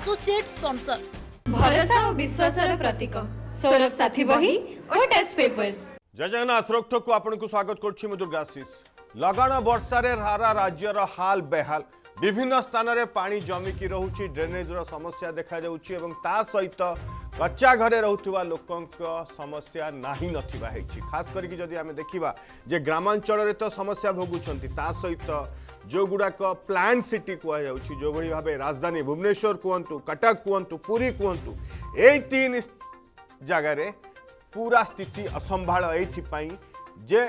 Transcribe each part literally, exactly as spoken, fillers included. Associate sponsor भरोसा और विश्वास प्रतीक सौरभ साथी बही और टेस्ट पेपर्स। जय जगन्नाथ। रोकठोक को आपन को स्वागत करछि मु दुर्गा आशीष। लगाण वर्षा रे हारा राज्यर हाल बेहाल, विभिन्न स्थान रे पानी जमिकी रहुछि, ड्रेनेज रो समस्या देखा जाउछि एवं ता सहित कच्चा घरे रुवा लोक समस्या नाही नथिबा हेछि। खास करी जदि आमे देखिबा जे ग्रामांचल रे तो समस्या भोगुछंती, ता सहित जो गुड़ाक प्लान सिटी कह जाउछि, जो भली भाबे राजधानी भुवनेश्वर कुहतु, कटक कुहतु, पुरी कुहतु, एई तीन जगार पूरा स्थिति असंभाल। एई जे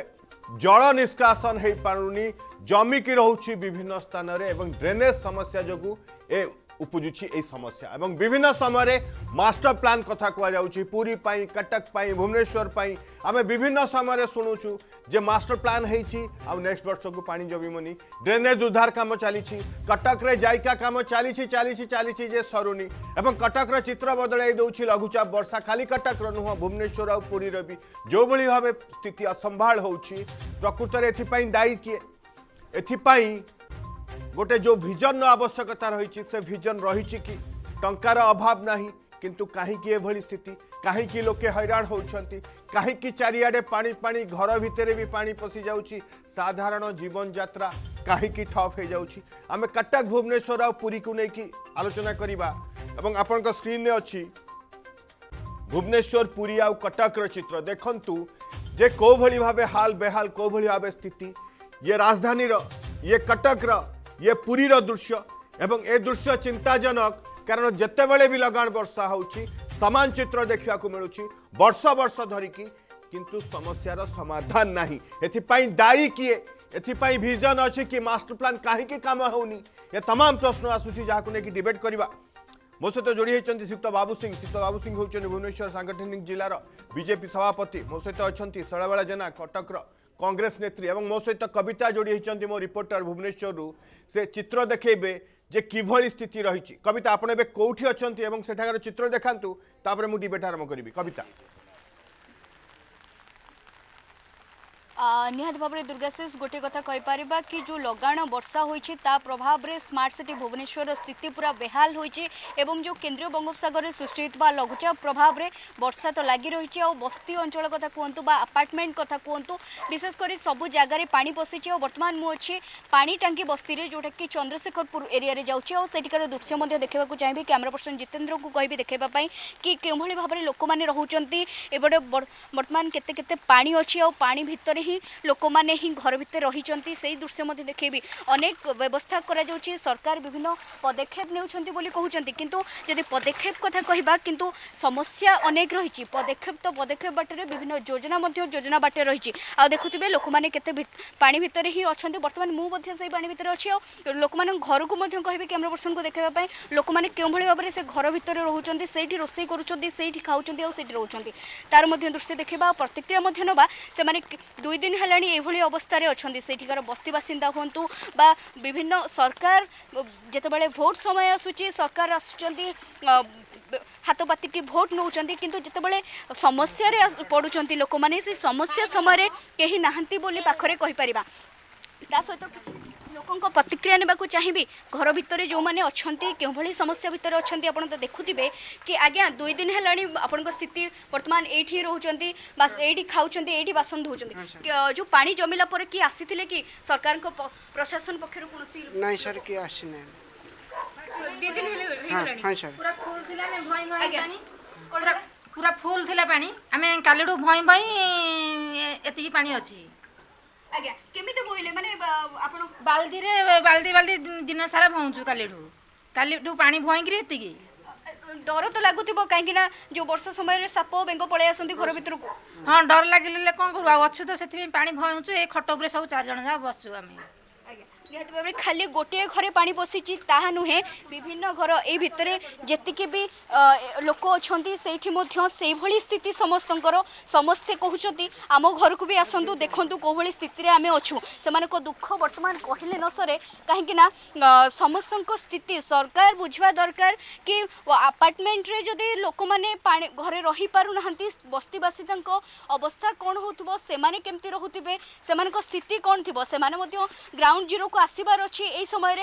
जल निष्कासन हो पारुनी, जमिकी रोचे विभिन्न स्थान एवं ड्रेनेज समस्या जो ए उपजुची ए समस्या एवं विभिन्न समय मास्टर प्लान कथा कहुच्छी पुरी पाई, कटक पाई, भुवनेश्वर पाई आम विभिन्न समय शुणुचु जे मास्टर प्लान होती नेक्स्ट वर्ष को पानी जमीमनी, ड्रेनेज उद्धार काम चली, कटक रे जायका काम चली चली चली जे सरुनी एवं कटक चित्र बदल दौर लघुचाप वर्षा। खाली कटक नुह, भुवनेश्वर आ पुरी भी जो भली भाव स्थिति असंभाल होची प्रकृत में दायी किए। एथिपाई गोटे जो विजन आवश्यकता रही से विजन रही कि टंकार अभाव ना, किंतु कहीं एभली स्थिति, कहीं लोके हैरान होती, कहीं चारियाडे पानी पानी, घर भितर भी पानी पशि जाऊँगी, साधारण जीवन यात्रा कहीं ठप हो जाऊँगी। आम कटक, भुवनेश्वर आ पुरी को लेकिन आलोचना करवा एवं आपण स्क्रीन में अच्छी भुवनेश्वर, पुरी आ कटक चित्र देखु जे कौ भली भावे हाल बेहाल, कौ भली भावे स्थिति। ये राजधानी रो, ये कटक रो, ये पुरी रो दृश्य एवं ए दृश्य चिंताजनक, कारण जितेबाला भी लगाण वर्षा होची सामान चित्र देखा मिलूँ वर्ष वर्ष धरिकी, किंतु समस्यार समाधान नहीं। एथिपाई दायी किए, एथिपाई विजन अच्छी कि मास्टर प्लान कहीं काम होनी, ये तमाम प्रश्न आसूसी जहाँ लेकिन डिबेट करवा। मो सहित जोड़ी होती श्रीयुक्त बाबू सिंह। श्रीयुक्त बाबू सिंह होती भुवनेश्वर सांगठनिक जिलार बीजेपी सभापति। मो सहित अच्छा शैलबाला जेना कटक कांग्रेस नेत्री एवं मो सहित कविता जोड़ी होती मो रिपोर्टर भुवनेश्वर रु। से चित्र देखेबे जे किभली स्थिति रही। कविता आपन एबे कोठी अछंती एवं सेठाकर चित्र देखांतु, तापर मु डिबेट आरंभ करिबी। कविता निहत भाव में दुर्गाशीष गोटे कथा कहीपर कि जो लगाण वर्षा होता प्रभाव में स्मार्ट सिटी भुवनेश्वर स्थिति पूरा बेहाल होती एवं जो केन्द्रीय बंगोपसगर में सृष्टि होता लघुचाप प्रभाव में वर्षा तो लगी रही है। बस्ती अंचल कथा कहतु बा अपार्टमेंट कथा कहतु, विशेषकर सबू जगार पानी पशिचे और बर्तमान मुझे पानी टांगी बस्ती जोटा कि चंद्रशेखरपुर एरिया जाऊँगी और सेठिकार दृश्य देखा चाहिए। कैमेरा पर्सन जितेन्द्र को कहि देखापी कि किभली भाव में लोक मैंने रोचे एपटे बर्तमान केते पानी अच्छी और पानी भितर ही लोक मैंने ही घर भितर रही से दृश्य मत देखेबी। अनेक व्यवस्था करा जाउछि, सरकार विभिन्न पदक्षेप नेउछन्ति बोली कहउछन्ति, किंतु यदि पदक्षेप कथा कहिबा किंतु समस्या अनेक रही। पदक्षेप तो पदक्षेप बाटे विभिन्न योजना मध्य योजना बाटे रही। आ देखुथिबे लोक मैंने केते पानी भितर ही अछन्ति वर्तमान, मु मध्य से पानी भितर अछि और लोक मैंने घर को मध्य कहिबे कैमरा पर्सन को देखाबा पई लोक मैंने केउ भली भाबरे से घर भितर रहुछन्ति, सेठी रोसई करूछन्ति, सेठी खाउछन्ति और सेठी रहुछन्ति, तार मध्य दृश्य देखबा प्रतिक्रिया मध्य नबा। से माने दुई दिन हेलानी एभली अवस्थार अच्छे सेठिकार बस्ती बासिंदा हूँ बा विभिन्न सरकार जितेबाला भोट समय आसूची सरकार आसूचंदी हाथ पातिकी भोट नौकरी, किंतु जितेबाला समस्या पड़ुंट लोक मैंने से समस्या समय कहीं नहांती बोली पाखरे कहीपर सहित लोकों प्रतिक्रिया नेबाकू चाहिए। घर भितर जो मैंने अच्छा के समस्या भितर अच्छा आपड़ तो देखुवे कि आज्ञा दुई दिन है आपण स्थिति बर्तमान ये रोचती ये खाऊँ ये बासन धोचन जो पानी जमिला पर किए आसी कि सरकार प्रशासन पक्षर कौन सर किए आसी पूरा फुल थी आम काली भई भई एति पानी अच्छी आज्ञा केमिते बोइले माने आपण बाल्दी रे बाल्दी बाल्दी दिन सारा भौंचू कालेठू कालेठू पानी भौंगिरे एतिकी डर तो लागुथिबो काहेकि ना जो वर्षा समय रे साप बेंगो पळे आसंती घर भितर को। हां डर लागिले कोन करू आ अच्छू तो सेति पानी भौंचू ए खट ऊपर सब चार जण जा बसू आमे आज्ञा निहत भाबरे खाली गोटे घरे पानी पसिची ताहा नुहे, विभिन्न घर ए भितरे जेतिके भी लोक अछंती सेठी मध्य सेई भली स्थिति समस्तंकर समस्ते कहउछंती आम घर को भी आसंतु देखंतु को भली स्थिति रे आमे अछू। समान को दुख वर्तमान कहले न सरे काहेकि ना समस्तंक स्थिति सरकार बुझवा दरकार कि अपार्टमेंट रे जदी लोक माने पानी घरे रही पारु नहंती बस्तीवासी तंक अवस्था कोन होतबो, से माने केमती रहुतिबे, सेमान को स्थिति कोन थिबो, से माने मध्य ग्राउंड जीरो आसबार अच्छी समय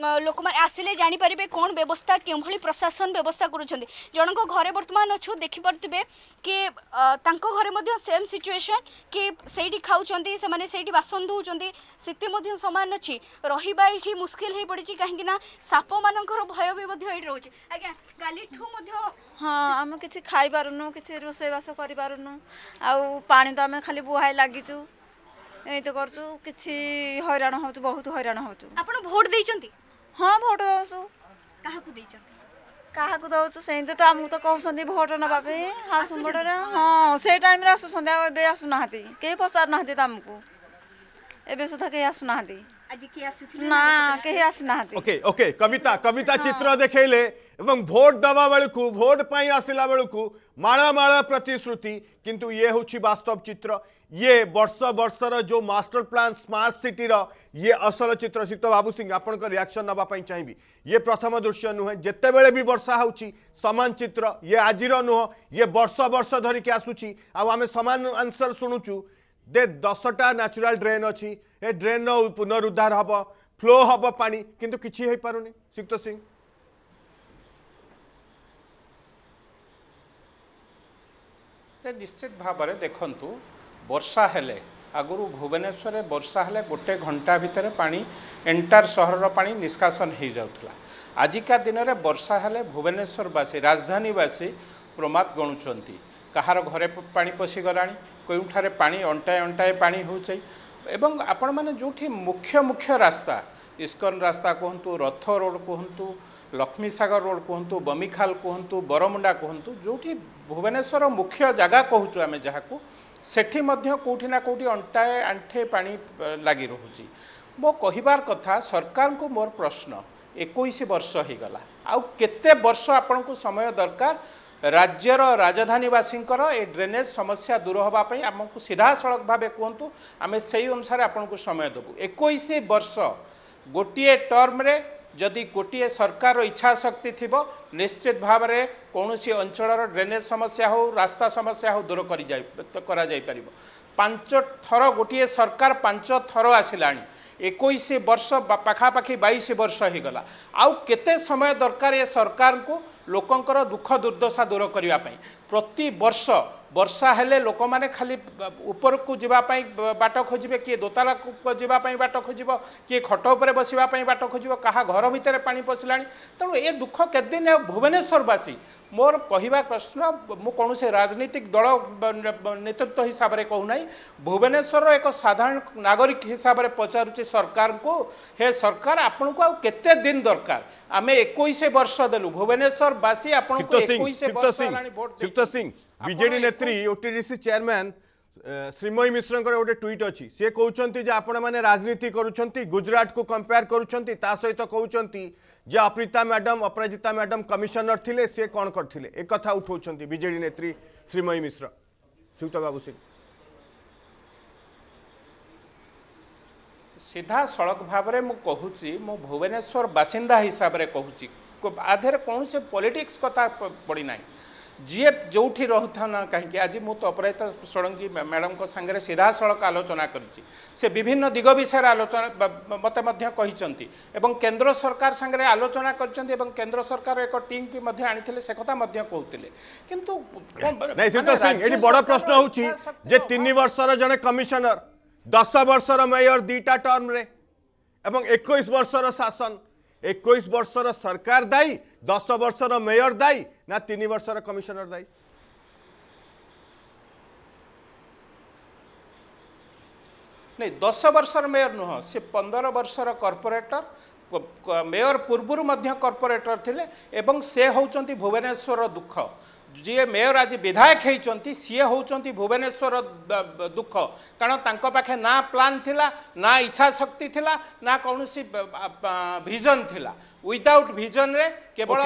लोक मैंने आसिले जापर कौन व्यवस्था के प्रशासन व्यवस्था करुँच जन घरे बर्तमान अच्छू देखिपे कि घरे सेम सिचुएशन कि सही खाऊँच से बासन धोचे स्थिति सामान अच्छी रहा ये मुस्किल हो पड़ी कहीं साप मान भय भी रोचे आज्ञा गाली हाँ आम कि खाई पारुनु कि रोसईवास कर पारुनु पानी तो आम खाली बुहाई लगिचु यही तो करचु किसी हैरान हो बहुत हैरान होचु आपण वोट देइचंती हाँ वोट दउसु काहाकु देइचंती काहाकु दउसु सेही तो आमु तो कहउसंती वोट नबा पे हाउस बोर्डर हाँ से टाइम रे आसु संध्या बे आसु नाहती के पसार नाहती तमकु एबे सुधा के आसु नाहती आज के आसीथि ना के आसि नाहती ओके ओके कविता कविता चित्र देखेले एवं भोट दवा बेलू भोट पाई आसला बेलू माला माला प्रतिश्रुति किंतु ये हूँ वास्तव चित्र ये वर्ष वर्षर जो मास्टर प्लान स्मार्ट सिटीर ये असल चित्र श्रीयुक्त बाबू सिंह आपण रिएक्शन नापी चाहिए ये प्रथम दृश्य नुहे जितेबले भी वर्षा हो सामान चित्र ये आज नुह ये वर्ष वर्ष धरिकी आसूसी आम सामान आंसर शुणुचु दे दसटा न्याचुराल ड्रेन अच्छी ए ड्रेन पुनरुद्धार हम फ्लो हम पा कितु किसी हो पार नहीं श्रीयुक्त सिंह निश्चित भाव में देखु वर्षा हेले आगुरु भुवनेश्वर वर्षा हेले गोटे घंटा भितर पानी एंटायर सहर पानी निष्कासन हो जाउथला आजिका दिन में वर्षा हेले भुवनेश्वरवासी राजधानीवासी प्रमाद गणुचंती कहार घरे पानी पशिगला कोठारे पानी अंटाए अंटाए पानी होचे एवं आपण माने जोठी मुख्य मुख्य रास्ता इस्कन रास्ता कहतु रथ रोड कहतु लक्ष्मीसागर रोड कहतु बमिखाल कहतु बरमुंडा कहतु जो भुवनेश्वर मुख्य जगह कहूँ आम जहाँ को सेठी मध्य कोठी ना कोठी अंटाए आंठे पानी लगी रोचे मो कहिबार कथा सरकार को मोर प्रश्न इक्कीस वर्ष हो गला आउ केते वर्ष आपण को समय दरकार राज्यर राजधानीवासी ए ड्रेनेज समस्या दूर होगापी आमको सीधासख भाव कहतु आम से अनुसार आपण को समय देवु इक्कीस वर्ष गोटे टर्म रे जदि गोटे सरकार इच्छा शक्ति थी निश्चित भाव में कौन सी अंचल ड्रेनेज समस्या हो रास्ता समस्या हो दूर कर पांच थर गोटे सरकार पांच थर आसला इक्कीस वर्ष पखापाखि बाईस वर्ष हो गला आउ केते समय दरकार ये सरकार को लोकंकर दुख दुर्दशा दूर करने प्रति वर्ष वर्षा हेले लोक माने खाली ऊपर को जीवापाई बाट खोजे किए दोताला को जीवापाई बाट खोज किए खट उपर बसवाई बाट खोज कहा घर भितर पानी पशिला तेणु ये दुख केतदिन भुवनेश्वरवासी मोर कहवा प्रश्न मु कौन से राजनीतिक दल नेतृत्व हिसाब से कहूना भुवनेश्वर एक साधारण नागरिक हिसाब से पचारुचे सरकार को हे सरकार आपण को केते दिन दरकार आम इक्कीस वर्ष देलु भुवनेश्वरवासी आपण को इक्कीस वर्ष भोट बीजेडी नेत्री ओटीडीसी चेयरमैन श्रीमयी मिश्र गोटे ट्वीट अच्छी सी कहते आपण मैंने राजनीति करुँच गुजरात को कंपेयर करुँच सहित कहते जे Aprita madam Aparajita madam commissioner थिले सी कौन करथिले एक कथा उठाउछंती बीजेडी नेत्री श्रीमयी मिश्र श्रीयुक्त बाबू सिंह सीधा सड़क भाव में मु कहूँ मो भुवनेश्वर बासिंदा हिसाब से कहूँ आधे कौन से पॉलिटिक्स कथा पड़ी ना जी जो रहा ना कहीं आज मुझे तो अपराजिता षडंगी मैडम को सांगे सीधा सड़क आलोचना करी से विभिन्न दिग विषय आलोचना मत कहते एवं केंद्र सरकार सांगे आलोचना करचंती एवं केंद्र सरकार एक टीम की मध्य आनी से कथा कहते किंतु बड़ प्रश्न हो तीन वर्षर जड़े कमिशनर दस वर्षर मेयर दीटा टर्म रे एवं इक्कीस वर्षर शासन इक्कीस वर्षर सरकार दायी दस वर्षर मेयर दायी ना तीन वर्षर कमिशनर दायी नहीं दस वर्षर मेयर नुह से पंदर वर्षर कॉर्पोरेटर मेयर पूर्व कॉर्पोरेटर थिले एवं से होचंती भुवनेश्वर दुख जी मेयर आज विधायक होती सी होती भुवनेश्वर दुख कारण तांको पाखे ना प्लान थिला ना इच्छा शक्ति थिला ना कौन सी विजन थिला विदाउट विजन रे केवल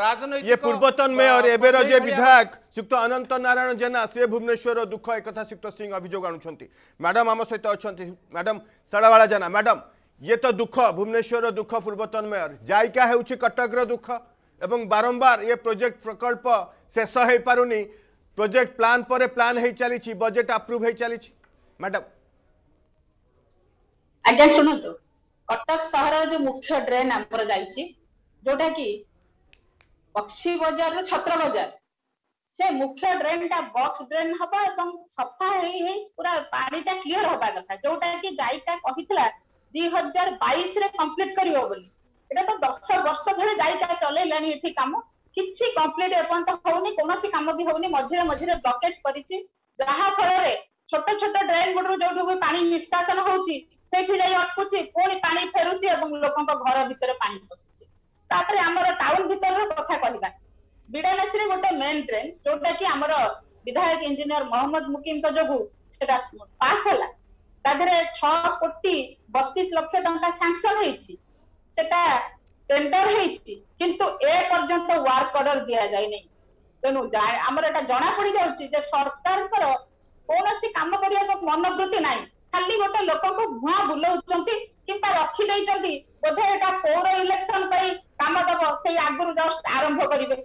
राजनीति ये पूर्वतन मेयर एबेर जे विधायक श्रीयुक्त अनंत नारायण जेना से भुवनेश्वर दुख एक कथा श्रीयुक्त सिंह अभियोग आनुछंती मैडम आम सहित अच्छी मैडम सड़ावाला जेना मैडम ये तो दुख भुवनेश्वर दुख पूर्वतन मेयर जायका हेउछि कटक रो दुख एवं बारंबार ये प्रोजेक्ट प्रकल्प शेष हो पारुनी प्रोजेक्ट प्लान पर प्लान हो चली बजेट अप्रूव हो चली मैडम आज्ञा शुणु कटक सहर जो मुख्य ड्रेन आमर जाइए जोटा कि बक्सी बजार रो छत्र बजार से मुख्य ड्रेन टा बॉक्स ड्रेन हबा एवं सफा हेई हेई पूरा पानी टा क्लियर हबा कथा जोटा कि जाइका कहितला दो हज़ार बाईस रे कंप्लीट करियो बोली एटा तो दस वर्ष धरे जाइका चलेलानी एठी काम किछि कंप्लीट एपन त होउनी कोनोसी काम भी होउनी मझरे मझरे ब्लॉकेज करिछि जहा फल रे छोटो छोटो ड्रेन गुडरो जोडो पानी निष्कासन होउछि सेठी जाई अटकुछि पुणी पानी फेरुछि एवं लोकन को घर भीतर पानी पसुछि तापरे हमर टाउन भीतर रो कथा कहबा बिडानासी गोटे मेन ट्रेन जोटा कि आमर विधायक इंजीनियर मोहम्मद मुकिम जो पास है कोटी बत्तीस लक्ष टा सांसन होता टेंडर किंतु ए पर्यंत वर्क ऑर्डर दि जाए नहीं तेणु आमर एटा जना पड़ जा सरकार कौन सी काम करने मनोवृत्ति ना खाली गोटे लोक को भुआ बुलाऊंट कि रखीदे बोधे एटा पौर इलेक्शन काम दब से आगुरी जस्ट आरंभ करेंगे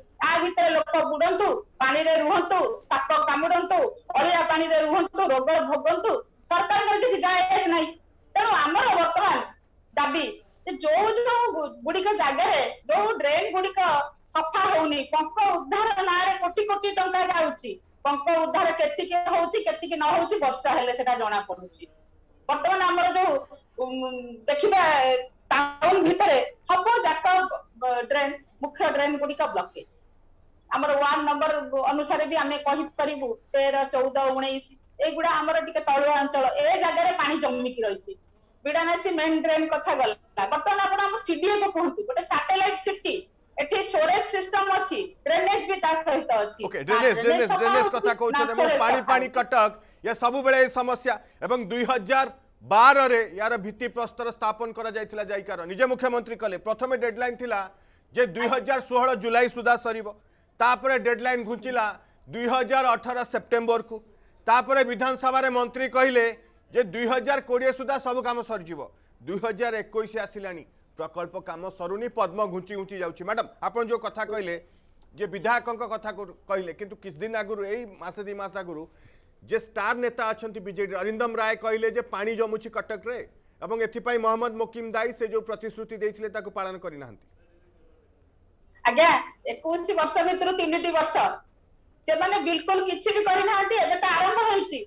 भीतर लोक बुड़ू पानी रे रुहतु साप कामुड़ू अड़िया पानी रे रुहतु रोग भोगंतु सरकार किसी जायज ना तेणु आमर बर्तमान दाबी जो जो गुड़िक जगार जो ड्रेन गुड़िक सफा होनी पंक उद्धार ना कोटी कोटी टंका जाऊँगी पंक उद्धार केतिक होउची केतिक न होउची वर्षा हेले सेटा जना पड़ुची बर्तमान आमर जो देखिबा टाउन भितरे सब जाक ड्रेन मुख्य ड्रेन गुड़िक ब्लॉकेज आमर वार्ड नंबर अनुसार भी आम कहीपरू तेरह चौदह उन्नीस युवा आमर टे तलुआ अंचल ए जगार पानी जमिकी रही बिडानासी मेन ड्रेन कथा गला बर्तमान आप सीडीए को कहतु गोटे सैटेलाइट सिटी एठी स्टोरेज सिस्टम अछि ड्रेनेज भी ता सहित अछि ओके ड्रेनेज ड्रेनेज ड्रेनेज कथा कहउछन हम पानी पानी कटक या सब बेले समस्या एवं दो हज़ार बारह रे यार भित्ति प्रस्तर स्थापन करा जायतिला जायकर निजे मुख्यमंत्री कले प्रथम डेडलाइन थिला जे दो हज़ार सोलह जुलाई सुधा सरीबो तापरे डेडलाइन घुंचिला दो हज़ार अठारह सेप्टेम्बर को तापरे विधानसभा रे मंत्री कहले जे दो हज़ार बीस सुधा सब काम सर जीवो दो हज़ार इक्कीस आसिलानी प्रकल्प काम सरुनी पद्म घुंची घुंची जाउची मैडम आपण जो कथा कहले जे विधायकन को कथा कहले किंतु किछ दिन आगुरु एई मासे दि मास आगुरु जे स्टार नेता अछंती बीजेडी अरिंदम राय कहले जे पानी जमुची कटक रे एवं एथि पई मोहम्मद मुकिम दाई से जो प्रतिश्रुति दैथिले ताको पालन करि नाहंती आज्ञा इक्कीस वर्ष भीतर तीन टी वर्ष से माने बिल्कुल किछि भी करि नाहंती एबे त आरंभ होईची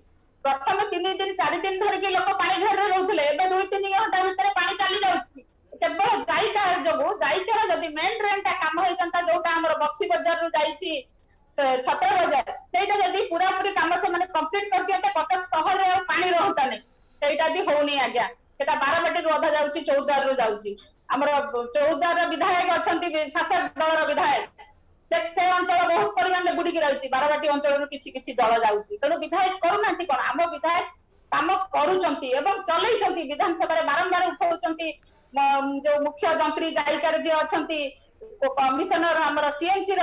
प्रथम तीन दिन चार दिन धरि के लोक पानी घर रे रहउथले एबे दो तीन घंटा भीतर पानी चली जाउची केवल जायका जगो जायका जदी मेन ड्रेन ता काम होईचंता जोटा हमर बक्सी बाजार रो जाईची छत्र बाजार सेटा जदी पूरा पूरी काम से माने कंप्लीट कर दियते कटक शहर रे पानी रहउता नै सेटा भी होउनी आज्ञा सेटा बारबाटी रो आधा जाउची चौदार रो जाउची आमर चौदार विधायक अच्छा शासक दल विधायक से, से अंचल बहुत परिमाण बुड़िकी रही बारवाटी अंचल किसी किसी दल जाऊँगी तेणु विधायक करना कौन आम विधायक कम कर चलई विधानसभा बारंबार उठाऊ जो मुख्य मंत्री जायकार जी अच्छा कमिशनर आमर सीएमसी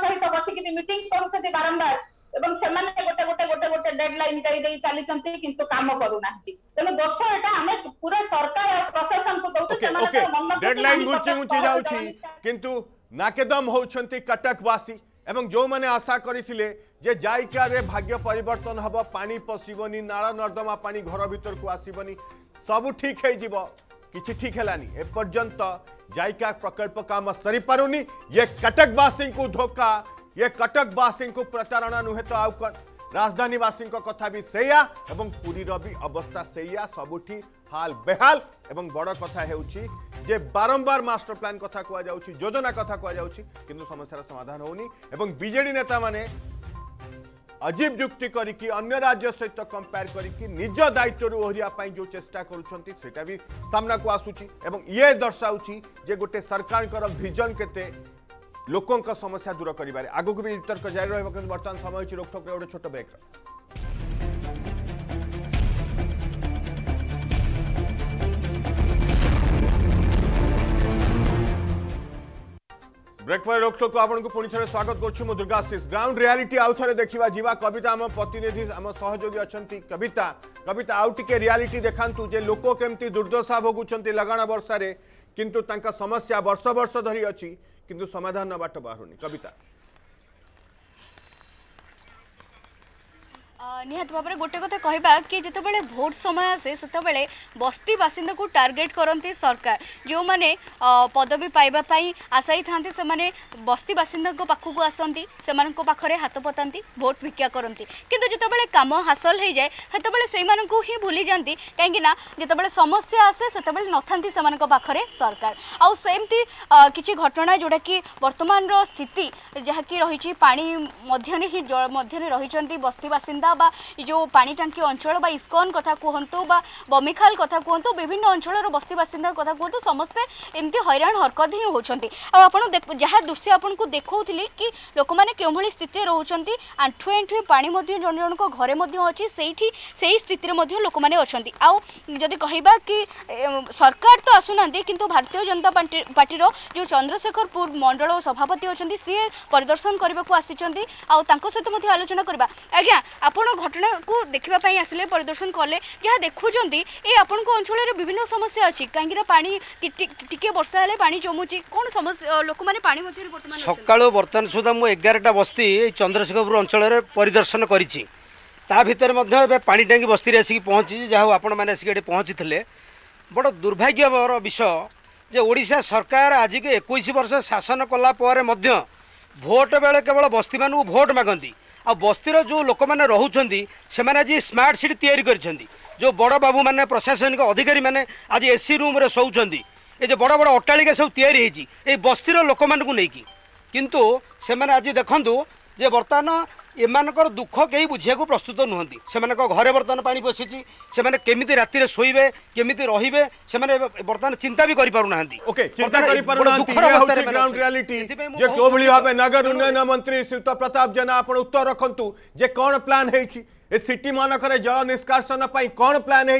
सहित बसिक मीटिंग कर बारंबार एवं से गोटे गोटे गोटे गोटे डेडलाइन दे चली किंतु काम करूना तेणु दोष एटा हमें पूरा सरकार और प्रशासन को दउछ से माने मन डेडलाइन गुची गुची जाउची किंतु नाकेदम होउछंती कटकवासी एवं जो माने आशा करिथिले जे जायका रे भाग्य परिवर्तन हबो पानी पसिबोनी नाला नर्दमा पानी घर भीतर को आसीबोनी सब ठीक हे जीवो किछि ठीक हेलानी ए पर्यंत जायका प्रकल्प काम सरी पारुनी ये कटकवासी को धोखा ये कटकवासी को प्रतारणा नुहे तो आउ राजधानीवासी कथा भी सेया एवं पुरीर भी अवस्था सेया सबुठी हाल बेहाल एवं बड़ कथा हेउची जे बारंबार मास्टर प्लान कथा कुआ जाउची योजना कथा कुआ जाउची किंतु समस्या समाधान होनी एवं बीजेडी नेता माने अजीब युक्ति करिकी अन्य राज्य सहित कंपेयर करिकी निज दायित्व ओहरिया पाई जो चेष्टा करूछंती सेटा भी सामना को आसुची एवं ये दर्शाउची जे गोटे सरकार कर विजन केते लोकों का समस्या दूर कर आगक भी तर्क जारी रहा कि बर्तमान समय हो रोकठोक गोटे छोट ब्रेक। ब्रेक पर रोकठोक को आपन को पुणी थे स्वागत करुँ मु दुर्गाशीष। ग्राउंड रियालीटी आउ थे देखा जीवा कविता आम प्रतिनिधि आम सहयोगी अच्छा कविता कविता आउ टे रियालीटी देखातु जे लोक केमती दुर्दशा भोगुंट लगाण वर्षा किंतु तांका समस्या वर्ष वर्ष धरी अच्छी किंतु समाधान न बाट बाहर कविता निहाती भाव में गोटे कथा कहवा कि जितेबाला भोट समय आसे से बस्ती बासिंदा को टार्गेट करती सरकार जो मैंने पदवी पाइबापी आशायी थांती से बस्ती बासिंदा पाखक आसती से पाखे हाथ पताती भोट भिक्षा करती किंतु जितेबाला काम हासिल हो जाए से ही भूली जाती कहीं जितेबाला समस्या आसे से न थांती से पाखे सरकार आउ सेमती किसी घटना जोटा कि वर्तमान स्थिति जहाँकि रही पानी मध्यने ही मध्यने रही बस्ती बासिंदा बा जो पानी टांकी अंचल बा इस्कन कथा कहतु बा बमिखाल कथा कहतु विभिन्न अंचल बस्ती बासिंदा कथा कहतु समस्ते एमती हैरान हरकत ही होती आपड़ जहाँ दृश्य आपन को देखौली कि लोक मैंने के स्थिति रोचान आंठुए आंठुए पानी जन जन घरे अच्छी से स्थित लोक मैंने अच्छा आदि कहवा कि सरकार तो आसुना किंतु भारतीय जनता पार्टी जो चंद्रशेखरपुर मंडल सभापति अच्छा सी परिदर्शन करने को आसी सहित आलोचना करवा आज्ञा आपड़ घटना को देखापी आसिले परिदर्शन कले जहाँ देखुं ये आपण अंचल विभिन्न समस्या अच्छी कहीं पानी टी वर्षा हेले पानी जमुची कौन समस्या लोक मैंने पानी मध्य सकाल बर्तमान सुधा मुझे एगारटा बस्ती चंद्रशेखरपुर अंचल परिदर्शन करी पानी टांगी बस्ती आसिक पहुँची जहाँ आपण मैंने आसिक पहुँची थे बड़ दुर्भाग्यवर विषय जे ओडिशा सरकार आज के इक्कीस वर्ष शासन कलापर भोट बेले केवल बस्ती मानू भोट मागती आ बस्तीर जो लोक मैंने रोचे से आज स्मार्ट सिटी तैयारी करिसेंदी जो बड़ बाबू मैंने प्रशासनिक अधिकारी मैंने आज एसी रूम रे सोचुंदी ए जो बड़ बड़ अट्टालिका सब तैयारी होई बस्तीर लोक मानू नहींकि किंतु से आज देखूँ जे बर्तमान एमानकर दुख कहीं बुझा प्रस्तुत नुहति से घरे बर्तमान पानी पशिची से केमी रातिर शोबे केमी रे से बर्तमान चिंता भी करें। नगर उन्नयन मंत्री श्रीयुत प्रताप जेना आप उत्तर रखु जे कौन प्लान ए सिटी मानक जल निष्कासन कौन प्लान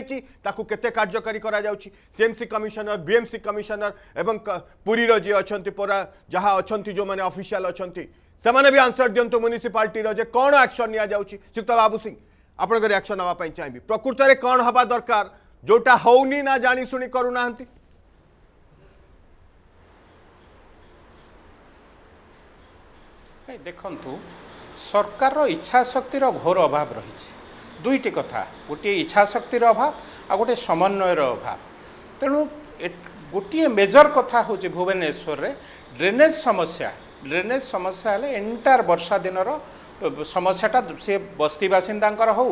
होते कार्यकारी सीएमसी कमिशनर बीएमसी कमिशनर एवं पुरी जी अच्छा परा जहाँ अच्छा जो मैंने ऑफिशियल अच्छा सेमाने भी आंसर दिंतु म्यूनिसिपालिटी जे कौन एक्शन नि जाउछि श्रीयुक्त बाबू सिंह आपनकर एक्शन हवा पई चाहिबी प्रकृत रे कौन हवा दरकार जोटा होउनी ना जानी सुनी करू नाहंती देखंतु सरकार रो इच्छा शक्ति रो घोर अभाव रहिछि दुईटी कथा गोटे इच्छा शक्ति रो अभाव आ गोटे समन्वय रो अभाव तेणु गोटे मेजर कथा होछि भुवनेश्वर रे ड्रेनेज समस्या ड्रेनेज समस्या है एंटायर वर्षा दिन समस्याटा सी बस्ती बासिंदा हो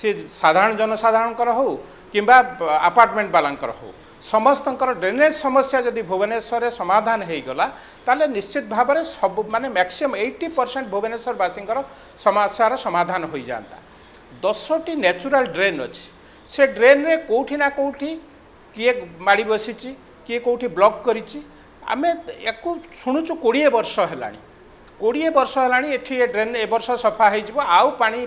सी साधारण जनसाधारण हो कि अपार्टमेंट बाला हो समस्त ड्रेनेज समस्या जदि भुवनेश्वर में समाधान होगला ताले निश्चित भाव में सब माने मैक्सिमम अस्सी परसेंट भुवनेश्वरवासी समस्यार समाधान हो जाता। दस टी नेचुरल ड्रेन अच्छी से ड्रेन रे कोठी ना कोठी किए माड़ी बसी किए कोठी ब्लॉक कर आम या शुणुचु कोड़े वर्ष है कोड़े वर्ष है ये ड्रेन ए वर्ष सफा हो पानी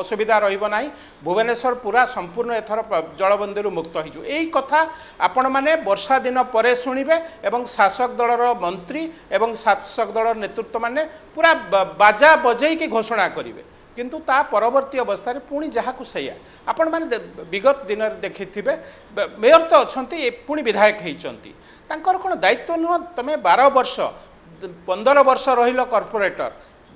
असुविधा रहा भुवनेश्वर पूरा संपूर्ण एथर जलबंदी मुक्त हो कथा आपण मैंने वर्षा दिन पर शुणे और शासक दलर मंत्री एवं शासक दल नेतृत्व मैंने पूरा बाजा बजे की घोषणा करेंगे किंतु ता परवर्ती अवस्था पुणी जहाँ को सैया आपण मैंने विगत दिन देखी थे मेयर तो अच्छा पुणी विधायक होती तांकर कौन दायित्व नुह तुम बारह वर्ष पंदर वर्ष रहिल कॉर्पोरेटर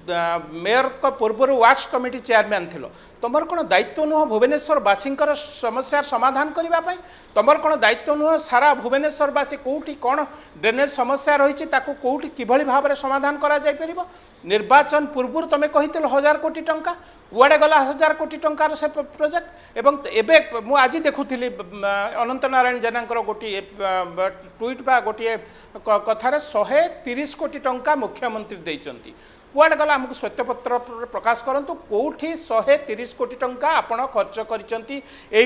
मेयर का पूर्वर वार्ड्स कमिटी चेयरमैन थिलो तुम कौन दायित्व नुह भुवनेश्वर बासिंकर समस्या समाधान करने तुम कौन दायित्व नुह सारा भुवनेश्वर बासी कोठी कौन ड्रेनेज समस्या रही कोठी किभली भाव में समाधान करा जाय परिबो निर्वाचन पूर्वर तुम कही हजार कोटी टंका कुआड़े गला हजार कोटी टंकार से प्रोजेक्ट एवं एबे मु आज देखुली अनंत नारायण जेना गोटे ट्वीट बा गोटे कथार शहे तीस कोटी टंका मुख्यमंत्री देइचंती कुआड़े गला आमको श्वेतपत्र प्रकाश करूँ कौटी शहे तीस कोटी टंका आपण खर्च कर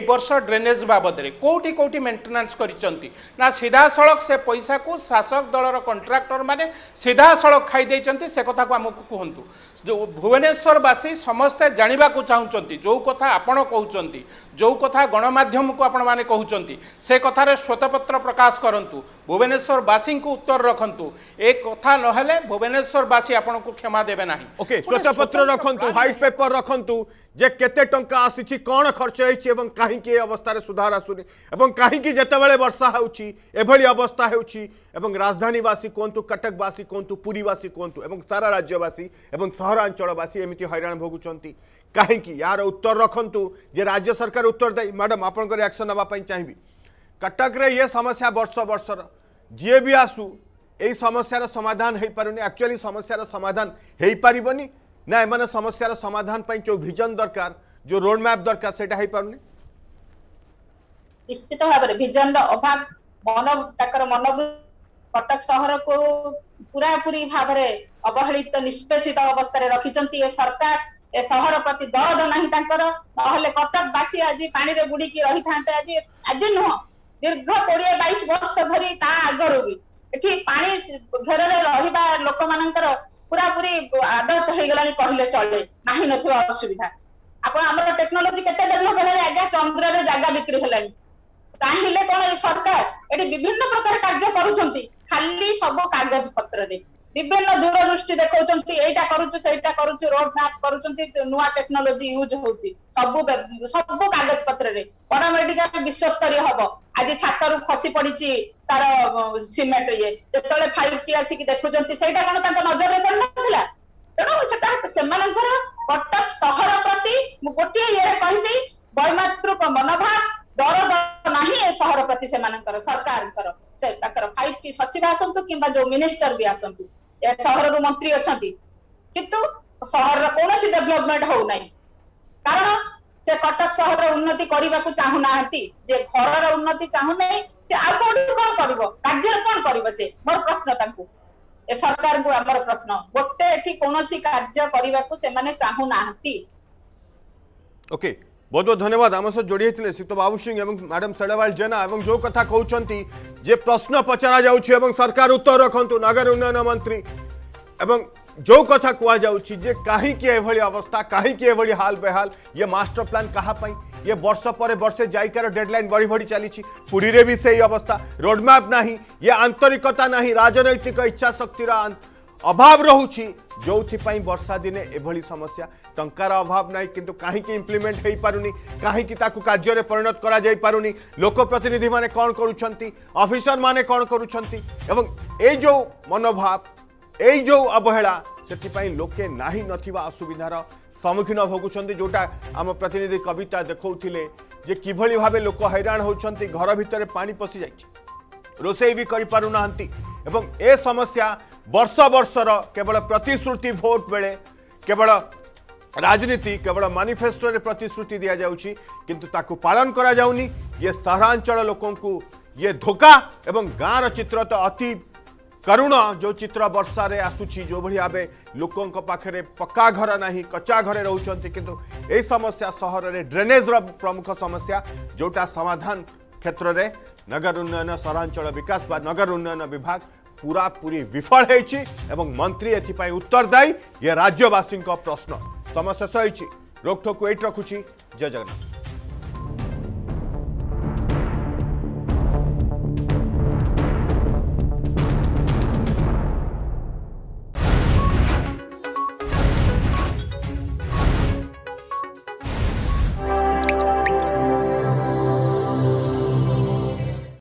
वर्ष ड्रेनेज बाबद में कौटी कौटी मेंटेनेंस करा सीधा सड़क से पैसा को शासक दलर कंट्राक्टर मैंने सीधा सड़क खाई से कथा को आमको कहतु जो भुवनेश्वरवासी समस्ते जानवा चाहते जो कथा आपण कहते जो कथा गणमाध्यम को आपण मैंने कहते से कथार श्वेतपत्र प्रकाश करूँ भुवनेश्वरवासी उत्तर रखु एक कथा ना भुवनेश्वरवासी आपन को क्षमा जमा देबे नाही। ओके श्वेतपत्र रखंतु व्हाइट पेपर रखंतु जे केते टंका आसीछि कोन खर्च होइछि एवं काहि के अवस्था रे सुधार आसुनी एवं काहि के जतबेले वर्षा होउछि एभली अवस्था होउछि एवं राजधानीवासी कोंतु कटकवासी कोंतु पुरीवासी कोंतु एवं सारा राज्यवासी एवं सहरांचलवासी एमिति हैरान भोगुचंती काहि कि यार उत्तर रखंतु जे राज्य सरकार उत्तर दे। मैडम आपनकर रिएक्शन नबा पई चाहिबी कटक रे ये समस्या वर्ष वर्षर जे भी आसु यही समस्यार समाधान हो पारे। एक्चुअली समस्यार समाधान हो पारबनी ना एम समस्यार समाधान पर जो विजन दरकार जो रोड मैप दरकार से निश्चित भाव में विजन अभाव मन ताकर मन कटक शहर को पूरा पूरी भाव में अवहेलित निष्पेषित अवस्था रखिंट ए सरकार ए शहर प्रति दर्द ना ना कटक बासी आज पानी रे बुड़ी की रही था आज आज नुह दीर्घ कोड़े बैश वर्ष धरी आगर भी घेर रहा लोक मान पूरा पूरी आदत हो गलानी कहले चले नाही नथिबा असुविधा। आपण हमर टेक्नोलॉजी केते डेवलप होले आज्ञा चंद्र रे जागा बिक्री होलानी चाहिए कौन ये सरकार एटी विभिन्न प्रकार कार्य करूछंती खाली सब कागज पत्र रे विभिन्न दूरदृष्टि देखौछंती एटा करूछु सेटा करूछु रोड मैप करूछंती नुवा टेक्नोलॉजी यूज होउची सब सब कागज पत्र रे बड़ा मेडिकल विश्व स्तरीय हबो आज छातर खसी पड़ी तार सीमेंट ये जिते फाइव टी आसिक देखुंत से नजर में पड़ना तेनाली से कटक सहर प्रति गोटे ये कहबी वैमातृक मनोभाव डर डर ना सहर प्रति से सरकार फाइव टी सचिव आसतु कि जो मिनिस्टर भी आसतु सहर रु मंत्री अच्छा कितु सहर कौन डेभलपमेंट होना कारण से कटक सहर उन्नति करने को चाहूना जे घर उन्नति चाहूना से कौन कर राज्य कौन कर से मोर प्रश्न तांकू ए सरकार को आमर प्रश्न गोटे कौन कार्य करने को चाहूना। ओके बहुत बहुत धन्यवाद आम सहित जोड़ी होते श्रीयुक्त बाबू सिंह एवं मैडम सेड़वाल जेना एवं जो कथा कहते जे प्रश्न पचरा जाउछि एवं सरकार उत्तर रखंतु नगर उन्नयन मंत्री एवं जो कथा कुआ जाउछि जे काहे कि एभली अवस्था काहे कि एभली हाल बेहाल ये मास्टर प्लान कहा पाई ये वर्ष पर वर्षे जायकार डेडलाइन बढ़ी बढ़ी चली पुरी रे भी से अवस्था रोड मैप नाही ये आंतरिकता नाही राजनैतिक इच्छा शक्तिर अभाव रहुछि जोथिपाई वर्षा दिने एभली समस्या टंकार अभाव नाही किंतु काहे कि इंप्लीमेंट हेई पारुनी काहे कि ताकु कार्य रे परिणत करा जाई पारुनी लोक प्रतिनिधि माने कोन करूछंती ऑफिसर माने कोन करूछंती एवं ए जो मनोभाव एई जो अवहेला से लोके नाही नथिबा असुविधार सम्मुखीन भोगुछंती जोटा आम प्रतिनिधि कविता देखौथिले जे किभली भाबे लोक हैरान होछंती घर भितरे पानी पसी जाइछि रोसेई भी करि पारु नाहंती एवं ए समस्या वर्ष वर्षर केवल प्रतिश्रुति भोट बेले केवल राजनीति केवल मैनिफेस्टो रे प्रतिश्रुति दिया जाउछि किंतु ताकु पालन करा जाउनी ये सहरांचल लोकंकु ये धोखा एवं गाँर चित्र तो अति करुण जो चित्र वर्षा रे आसुछि जो भली आबे लोकों को पाखरे पक्का घर नाही कच्चा घरे रहउछंती किंतु ए समस्या शहर रे ड्रेनेज रो प्रमुख समस्या जोटा समाधान क्षेत्र रे नगर उन्नयन सहरांचल विकास बा नगर उन्नयन विभाग पूरा पूरी विफल हेछि एवं मंत्री एथि पई उत्तरदायी ये राज्यवासी को प्रश्न समस्या सहिछि रोकठोक एट रखुछि। जय जगन्नाथ।